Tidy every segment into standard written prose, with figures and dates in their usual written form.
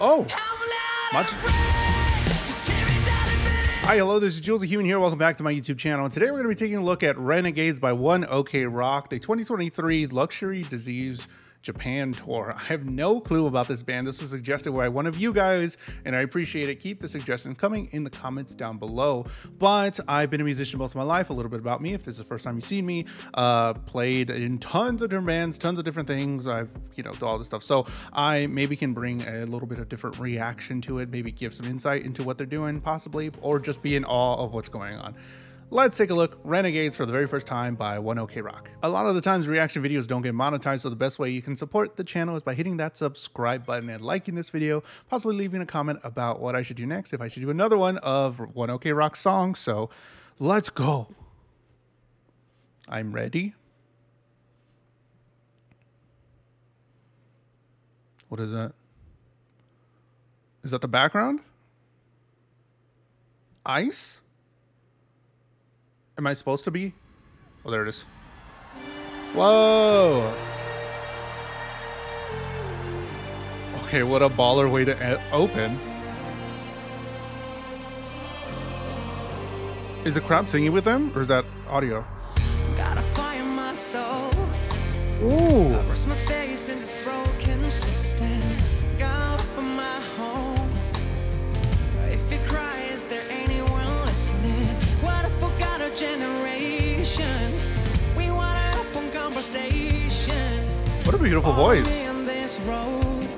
Oh! Much. Hi, hello, this is Jules the Human here. Welcome back to my YouTube channel. And today we're going to be taking a look at Renegades by One OK Rock, the 2023 Luxury Disease Japan Tour. I have no clue about this band. This was suggested by one of you guys, and I appreciate it. Keep the suggestions coming in the comments down below. But I've been a musician most of my life. A little bit about me, if this is the first time you've seen me, played in tons of different bands, tons of different things. I've, you know, do all this stuff. So I maybe can bring a little bit of different reaction to it, maybe give some insight into what they're doing, possibly, or just be in awe of what's going on. Let's take a look. Renegades for the very first time by One OK Rock. A lot of the times reaction videos don't get monetized, so the best way you can support the channel is by hitting that subscribe button and liking this video, possibly leaving a comment about what I should do next, if I should do another one of One OK Rock songs. So let's go. I'm ready. What is that? Is that the background? Ice? Am I supposed to be? Oh, there it is. Whoa. Okay, what a baller way to open. Is the crowd singing with them, or is that audio? Got a fire in my soul. Ooh. I burst my face in this broken system. God for my home. If you cry, is there anyone listening? What a forgotten generation. We want an open conversation. What a beautiful voice. On this road.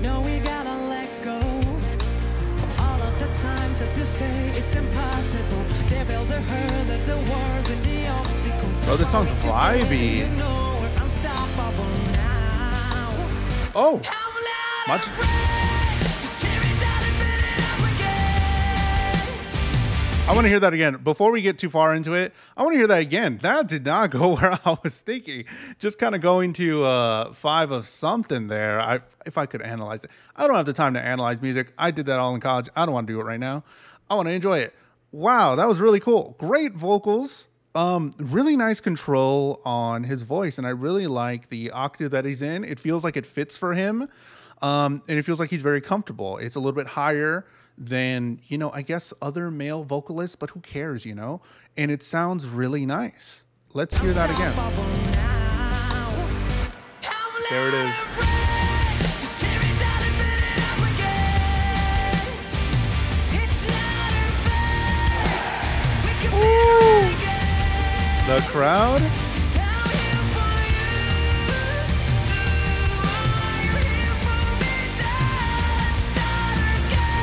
No, we gotta let go. For all of the times that they say it's impossible. They build their herd, there's the wars and the obstacles. Oh, this song's vibey. You know we're unstoppable now. Oh, much. I want to hear that again. Before we get too far into it, I want to hear that again. That did not go where I was thinking. Just kind of going to five of something there. If I could analyze it. I don't have the time to analyze music. I did that all in college. I don't want to do it right now. I want to enjoy it. Wow, that was really cool. Great vocals. Really nice control on his voice. And I really like the octave that he's in. It feels like it fits for him. And it feels like he's very comfortable. It's a little bit higher than, you know, I guess other male vocalists, but who cares, you know? And it sounds really nice. Let's hear that again. There it is. Ooh. The crowd.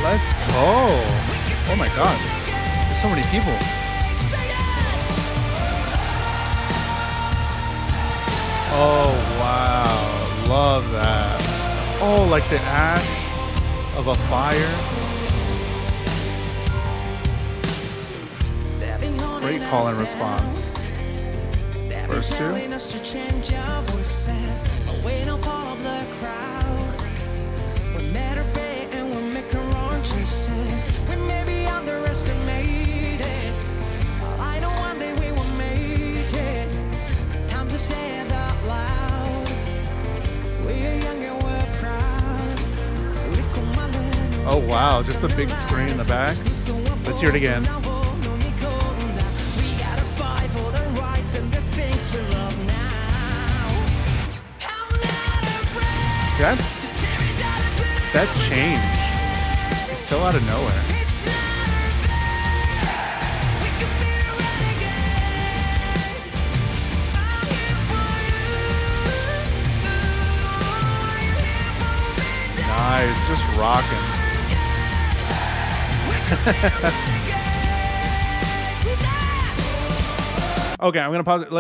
Let's go. Oh my God. There's so many people. Oh wow. Love that. Oh, like the ash of a fire. Great call and response. Verse 2. We may be underestimated. I know one day we will make it. Time to say it out loud. We're young and we're proud. Oh wow, just the big screen in the back. Let's hear it again. That changed. So out of nowhere. Nice, just rocking. Okay, I'm gonna pause it.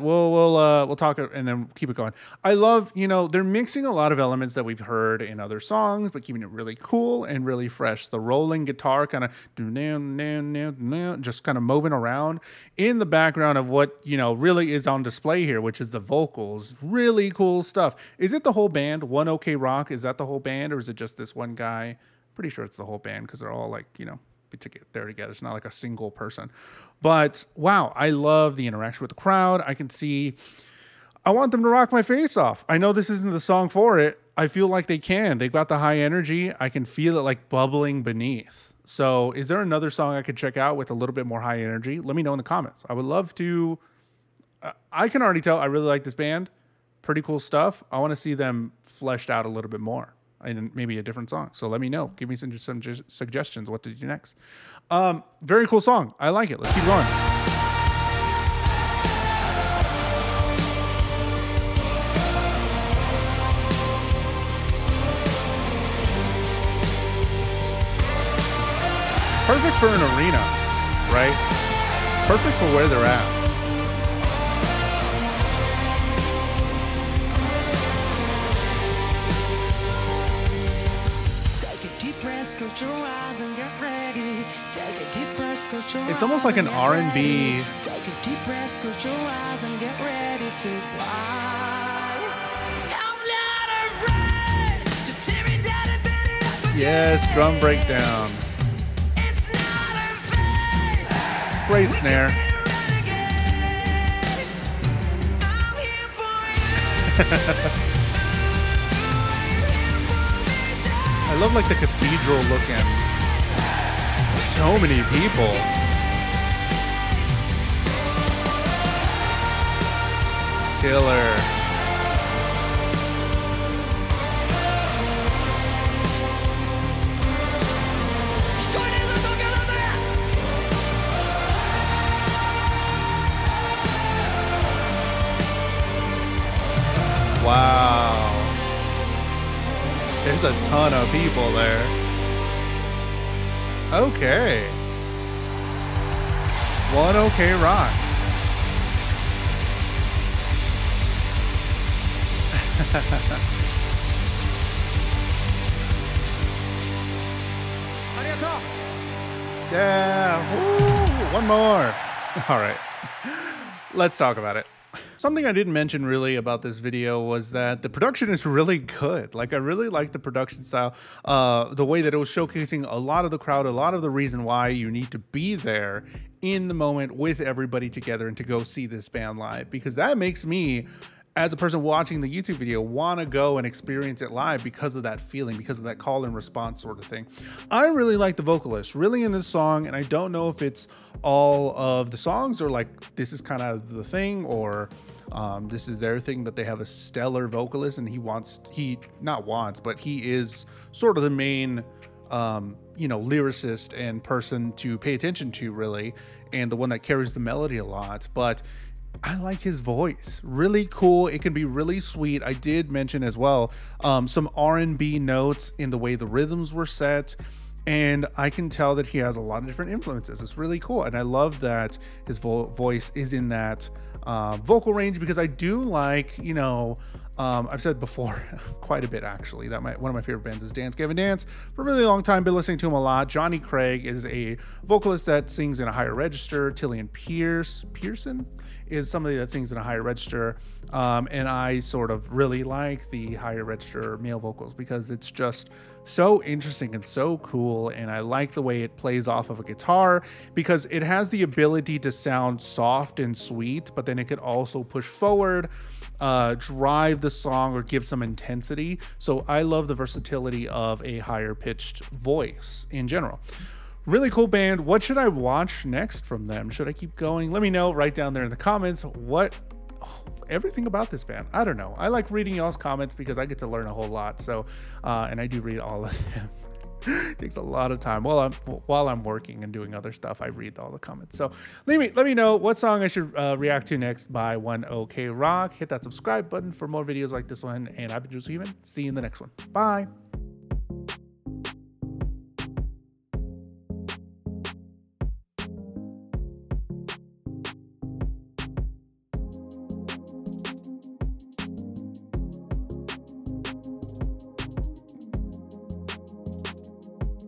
We'll talk and then keep it going. I love, you know, they're mixing a lot of elements that we've heard in other songs, but keeping it really cool and really fresh. The rolling guitar kind of just kind of moving around in the background of what, you know, really is on display here, which is the vocals. Really cool stuff. Is it the whole band? One OK Rock? Is that the whole band, or is it just this one guy? Pretty sure it's the whole band because they're all, like, you know, they're together. It's not like a single person. But wow, I love the interaction with the crowd. I can see I want them to rock my face off. I know this isn't the song for it. I feel like they can. They've got the high energy. I can feel it like bubbling beneath. So is there another song I could check out with a little bit more high energy? Let me know in the comments. I would love to. I can already tell I really like this band. Pretty cool stuff. I want to see them fleshed out a little bit more and maybe a different song. So let me know. Give me some suggestions. What to do next? Very cool song. I like it. Let's keep going. Perfect for an arena, right? Perfect for where they're at. Take a deep breath, close your eyes and get ready. Take a deep breath, close your eyes. It's almost like an R&B. Take a deep breath, close your eyes and get ready to fly. I'm not afraid to tear me down a bit. Yes, drum breakdown. Great snare. I love like the cathedral looking. So many people. Killer. Wow. There's a ton of people there. Okay. One OK Rock. Yeah. Woo. One more. All right. Let's talk about it. Something I didn't mention really about this video was that the production is really good. Like I really like the production style, the way that it was showcasing a lot of the crowd, a lot of the reason why you need to be there in the moment with everybody together and to go see this band live, because that makes me, as a person watching the YouTube video, want to go and experience it live because of that feeling, because of that call and response sort of thing. I really like the vocalist, really in this song, and I don't know if it's all of the songs or like this is kind of the thing or this is their thing, but they have a stellar vocalist and he is sort of the main you know, lyricist and person to pay attention to really, and the one that carries the melody a lot. But I like his voice. Really cool. It can be really sweet. I did mention as well some R&B notes in the way the rhythms were set. And I can tell that he has a lot of different influences. It's really cool. And I love that his voice is in that vocal range, because I do like, you know, I've said before quite a bit actually that one of my favorite bands is Dance Gavin Dance. For a really long time, been listening to him a lot. Johnny Craig is a vocalist that sings in a higher register. Tillian Pearson is somebody that sings in a higher register. And I sort of really like the higher register male vocals because it's just so interesting and so cool. And I like the way it plays off of a guitar, because it has the ability to sound soft and sweet, but then it could also push forward, drive the song or give some intensity. So I love the versatility of a higher pitched voice in general. Really cool band. What should I watch next from them? Should I keep going? Let me know right down there in the comments. Everything about this band. I don't know. I like reading y'all's comments because I get to learn a whole lot. So, and I do read all of them. It takes a lot of time while I'm working and doing other stuff. I read all the comments. So let me know what song I should react to next by One OK Rock. Hit that subscribe button for more videos like this one. And I've been JulesTheHuman. See you in the next one. Bye.